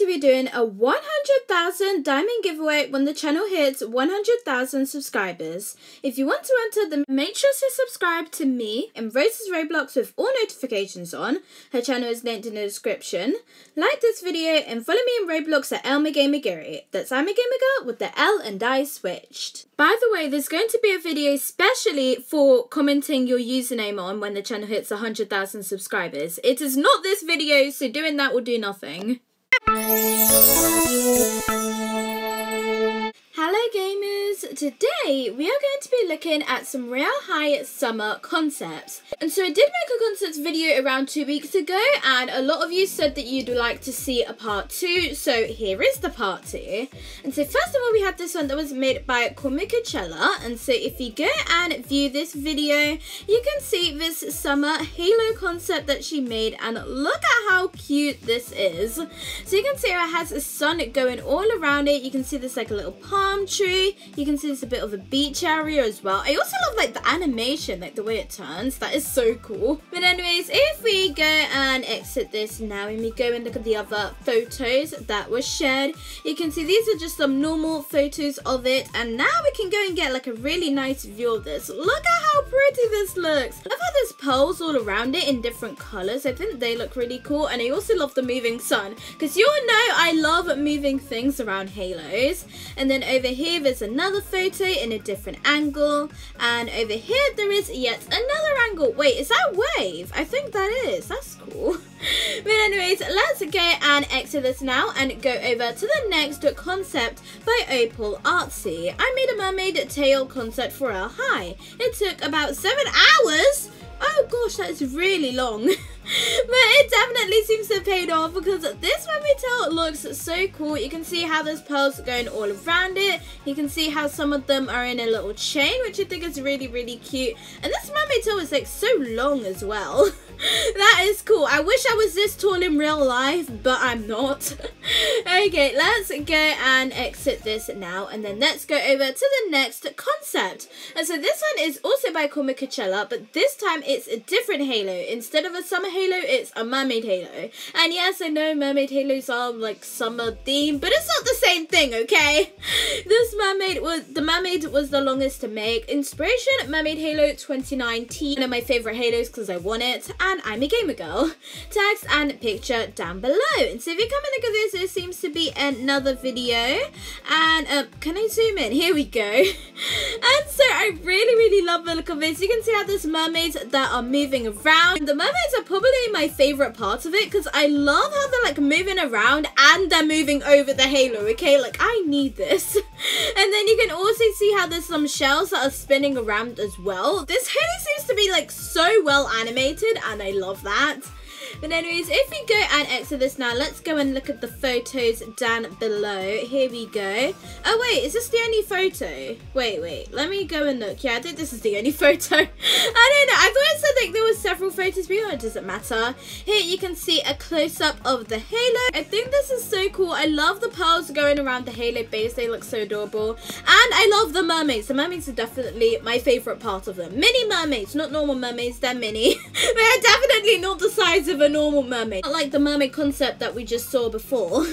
to be doing a 100,000 diamond giveaway when the channel hits 100,000 subscribers. If you want to enter, then make sure to subscribe to me and RosesRoblox with all notifications on. Her channel is linked in the description. Like this video and follow me on Roblox at ImaGamerGirl. That's ImaGamerGirl with the L and I switched. By the way, there's going to be a video specially for commenting your username on when the channel hits 100,000 subscribers. It is not this video, so doing that will do nothing. Hello gamers, today we are going to be looking at some Royale High summer concepts. And so I did make a concepts video around 2 weeks ago and a lot of you said that you'd like to see a part 2, so here is the part 2. And so first of all we had this one that was made by Kumikuchella, and so if you go and view this video you can see this summer halo concept that she made, and look at how cute this is. So you can see how it has the sun going all around it, you can see this like a little palm tree, you can see there's a bit of a beach area as well. I also love like the animation, like the way it turns, that is so cool. But anyways, if we go and exit this now and we go and look at the other photos that were shared, you can see these are just some normal photos of it, and now we can go and get like a really nice view of this. Look at how pretty this looks. I love how there's pearls all around it in different colours. I think they look really cool, and I also love the moving sun because you all know I love moving things around halos. And then over here there's another photo in a different angle, and over here there is yet another angle. Wait, is that a wave? I think that is. That's cool. But anyways, let's go and exit this now and go over to the next concept by Opal Artsy. I made a mermaid tail concept for Royale High. It took about 7 hours. Oh gosh, that is really long. But it definitely seems to have paid off because this mermaid tail looks so cool. You can see how there's pearls going all around it. You can see how some of them are in a little chain, which I think is really, really cute. And this mermaid tail is like so long as well. That is cool. I wish I was this tall in real life, but I'm not. Okay, let's go and exit this now, and then let's go over to the next concept. And so this one is also by Kumikuchella, but this time it's a different halo. Instead of a summer halo, it's a mermaid halo. And yes, I know mermaid halos are like summer themed, but it's not the same thing, okay? This mermaid was, the mermaid was the longest to make. Inspiration, Mermaid Halo 2019. One of my favorite halos because I want it. And I'm a gamer girl. Text and picture down below. And so if you come and look at this, it seems to be another video. And can I zoom in? Here we go. And so I really, really love the look of this. You can see how there's mermaids that are moving around. The mermaids are probably my favorite part of it because I love how they're like moving around and they're moving over the halo, okay? Like I need this. And then you can also see how there's some shells that are spinning around as well. This halo seems to be like so well animated and I love that. But anyways, if we go and exit this now, let's go and look at the photos down below. Here we go. Oh wait, is this the only photo? Wait, let me go and look. Yeah, I think this is the only photo. I don't know, I thought it said like there were several photos, but it doesn't matter. Here you can see a close-up of the halo. I think this is so cool. I love the pearls going around the halo base. They look so adorable. And I love the mermaids. The mermaids are definitely my favourite part of them. Mini mermaids, not normal mermaids, they're mini. They're definitely not the size of a normal mermaid, not like the mermaid concept that we just saw before.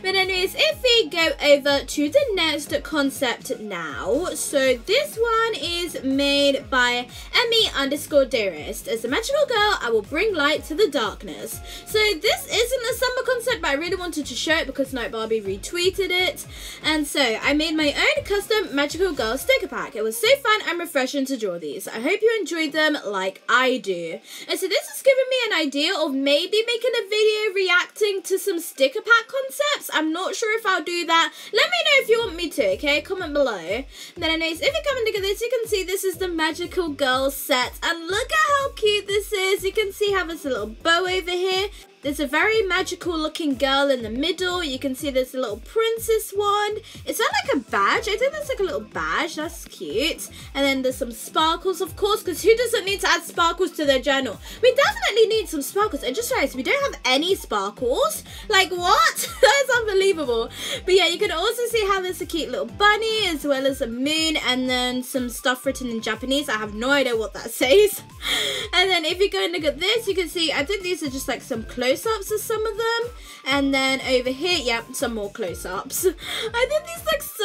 But anyways, if we go over to the next concept now, so this one is made by emmy_dearest. As a magical girl, I will bring light to the darkness. So this isn't a summer concept, but I really wanted to show it because Night Barbie retweeted it. And so I made my own custom magical girl sticker pack. It was so fun and refreshing to draw these. I hope you enjoyed them like I do. And so this has given me an idea of maybe making a video reacting to some sticker pack concepts. I'm not sure if I'll do that. Let me know if you want me to, okay? Comment below. And then anyways, if you come and look at this, you can see this is the magical girl set. And look at how cute this is. You can see how there's a little bow over here. There's a very magical looking girl in the middle. You can see there's a little princess wand. Is that like a badge? I think that's like a little badge. That's cute. And then there's some sparkles, of course, because who doesn't need to add sparkles to their journal? We definitely need some sparkles. I just realized we don't have any sparkles. Like what? That's unbelievable. unbelievable. But yeah, you can also see how there's a cute little bunny as well as a moon and then some stuff written in Japanese. I have no idea what that says. And then if you go and look at this, you can see, I think these are just like some close-ups of some of them. And then over here, yep, some more close-ups. I think these look so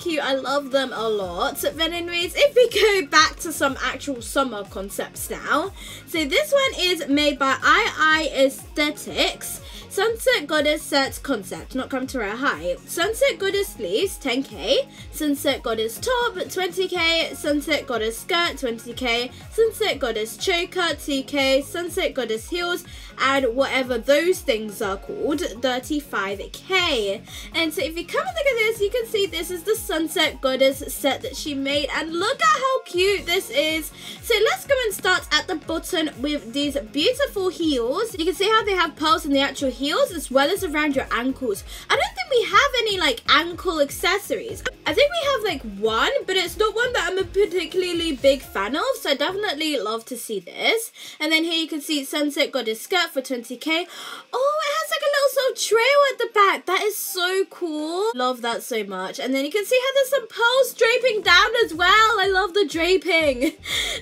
cute. I love them a lot. But anyways, if we go back to some actual summer concepts now. So this one is made by II Aesthetics. Sunset Goddess Set concept, not come to Royale High. Sunset Goddess sleeves, 10k. Sunset Goddess top, 20k. Sunset Goddess skirt, 20k. Sunset Goddess choker, 2k. Sunset Goddess heels, and whatever those things are called, 35k. And so if you come and look at this, you can see this is the Sunset Goddess set that she made. And look at how cute this is. So let's go and start at the bottom with these beautiful heels. You can see how they have pearls in the actual heels, as well as around your ankles. I don't think we have any like ankle accessories. I think we have like one, but it's not one that I'm a particularly big fan of, so I definitely love to see this. And then here you can see Sunset Goddess skirt for 20k. Oh, it has like a little sort of trail at the back. That is so cool. Love that so much. And then you can see how there's some pearls draping down as well. I love the draping.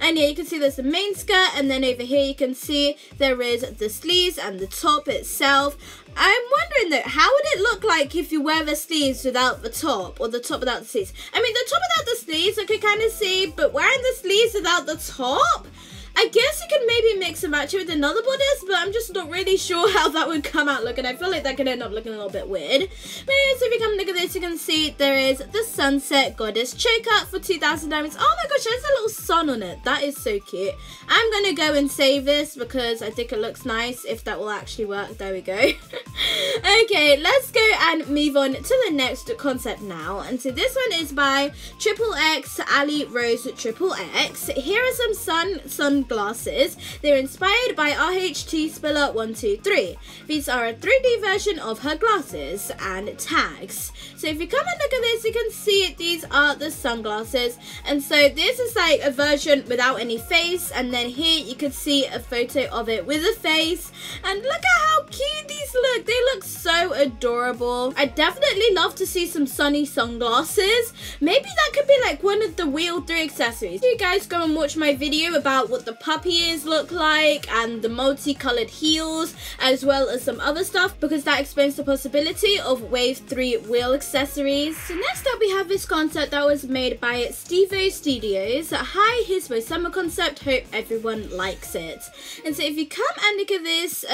And yeah, you can see there's the main skirt, and then over here you can see there is the sleeves and the top itself. I'm wondering though, how would it look like if you wear the sleeves without the top, or the top without the sleeves? I mean, the top without the sleeves I could kind of see, but wearing the sleeves without the top? I guess you can maybe mix and match it with another bodice, but I'm just not really sure how that would come out looking. I feel like that could end up looking a little bit weird. But anyways, if you come look at this, you can see there is the Sunset Goddess choker for 2,000 diamonds. Oh my gosh, there's a little sun on it. That is so cute. I'm going to go and save this because I think it looks nice, if that will actually work. There we go. Okay, let's go and move on to the next concept now. And so this one is by Triple X Ali Rose Triple X. Here are some sunglasses. They're inspired by RHT Spiller 123. These are a 3D version of her glasses and tags. So if you come and look at this, you can see these are the sunglasses. And so this is like a version without any face. And then here you can see a photo of it with a face. And look at how cute these look. They look so adorable. I definitely love to see some Sunny sunglasses. Maybe that could be like one of the Wheel 3 accessories. You guys go and watch my video about what the puppy ears look like and the multicolored heels, as well as some other stuff, because that explains the possibility of wave 3 wheel accessories. So next up we have this concept that was made by Stevo Studios. Hi, here's my summer concept, hope everyone likes it. And so if you come and look at this,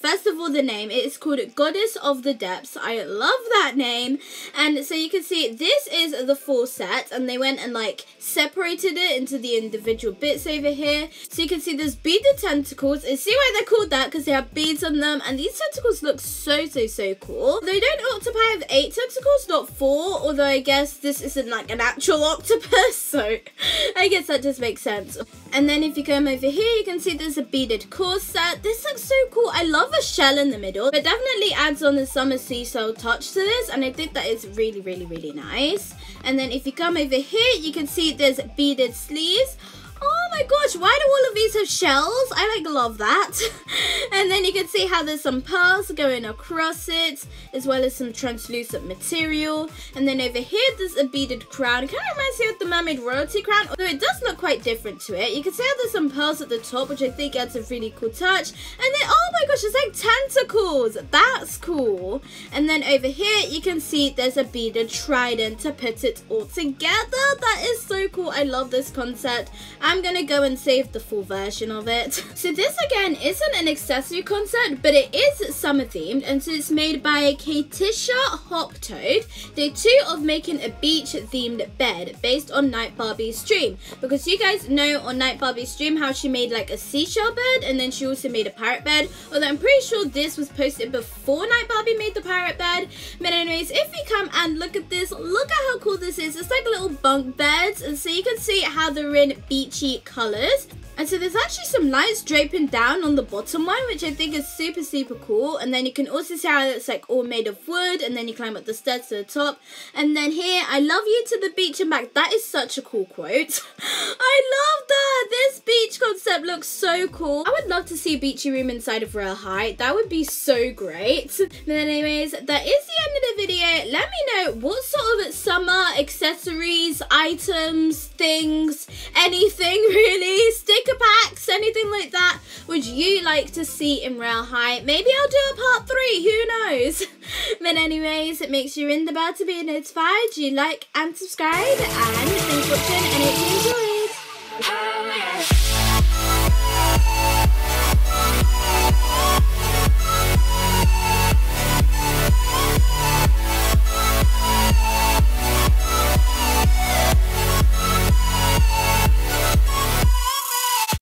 first of all the name, it is called Goddess of the Depths. I love that name. And so you can see this is the full set, and they went and like separated it into the individual bits over here. So you can see there's beaded tentacles. And see why they're called that, because they have beads on them. And these tentacles look so cool. They don't octopi have 8 tentacles, not 4. Although I guess this isn't like an actual octopus, so I guess that just makes sense. And then if you come over here, you can see there's a beaded corset. This looks so cool. I love a shell in the middle. But definitely adds on the summer seashell touch to this. And I think that is really nice. And then if you come over here, you can see there's beaded sleeves. Oh my gosh, why do all of these have shells? I like love that. And then you can see how there's some pearls going across it, as well as some translucent material. And then over here there's a beaded crown. It kind of reminds me of the Mermaid Royalty crown, although it does look quite different to it. You can see how there's some pearls at the top, which I think adds a really cool touch. And then, oh my gosh, it's like tentacles. That's cool. And then over here you can see there's a beaded trident to put it all together. That is so cool. I love this concept. I'm going to go and save the full version of it. So this again isn't an accessory concept, but it is summer themed, and so it's made by Katisha Hop Toad. Day 2 of making a beach themed bed based on Night Barbie's dream, because you guys know on Night Barbie's dream how she made like a seashell bed, and then she also made a pirate bed, although I'm pretty sure this was posted before Night Barbie made the pirate bed. But anyways, if you come and look at this, look at how cool this is. It's like little bunk beds, and so you can see how they're in beachy colors. And so there's actually some lights draping down on the bottom one, which I think is super cool. And then you can also see how it's like all made of wood, and then you climb up the stairs to the top. And then here, I love you to the beach and back. That is such a cool quote. I love that. This beach concept looks so cool. I would love to see a beachy room inside of Royale High. That would be so great. But anyways, that is the end of the video, let me know what sort of summer accessories, items, things, anything really, sticker packs, anything like that, would you like to see in Royale High? Maybe I'll do a part 3, who knows? But anyways, make sure you're in the bell to be notified, you like and subscribe, and